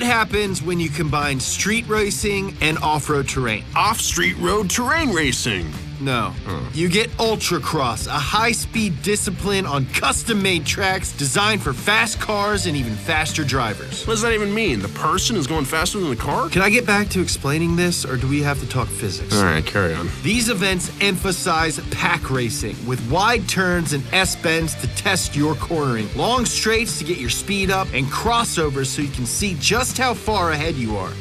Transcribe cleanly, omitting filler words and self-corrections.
What happens when you combine street racing and off-road terrain? Off-street road terrain racing. No. You get Ultra Cross, a high-speed discipline on custom-made tracks designed for fast cars and even faster drivers. What does that even mean? The person is going faster than the car? Can I get back to explaining this, or do we have to talk physics? All right, carry on. These events emphasize pack racing, with wide turns and S-bends to test your cornering, long straights to get your speed up, and crossovers so you can see just how far ahead you are.